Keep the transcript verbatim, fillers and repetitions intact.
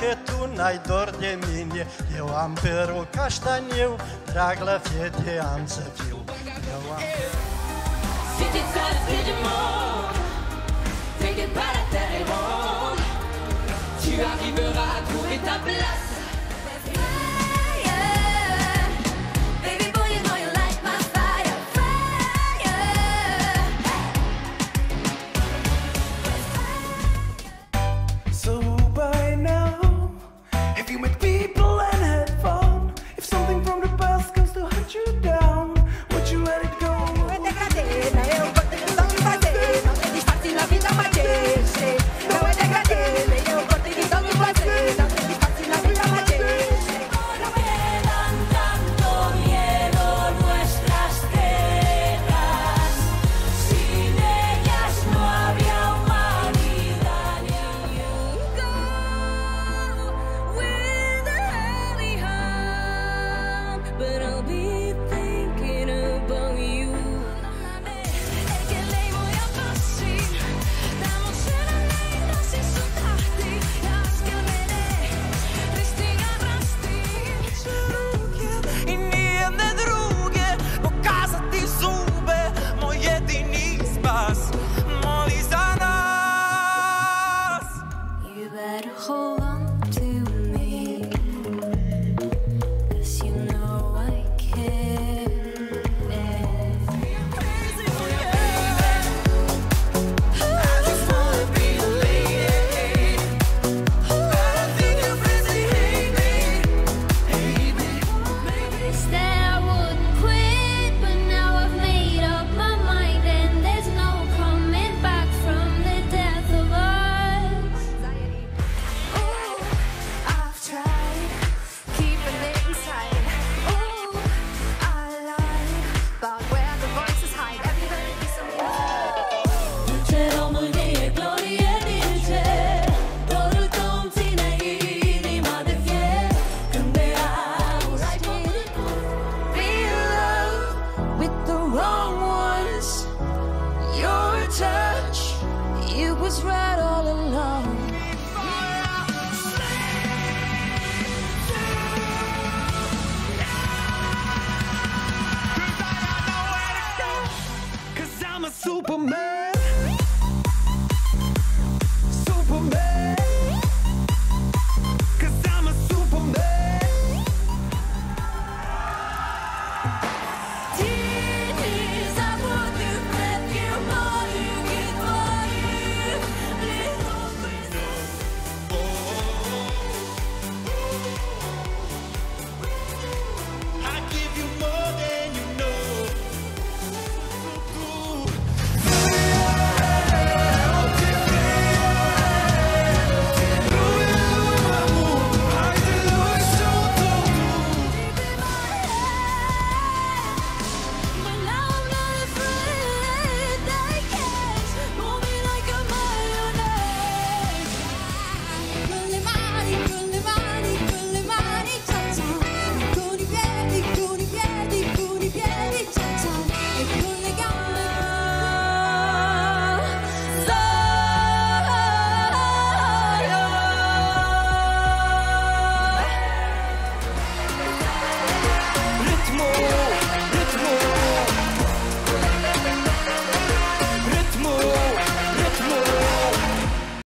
că tu n-ai dor de mine. Eu am părul caștaniu, drag la fete am să fiu. Eu am... Fetița frigimor, t'inquiète pas la terre est ronde. Tu arriveras à trouver ta place.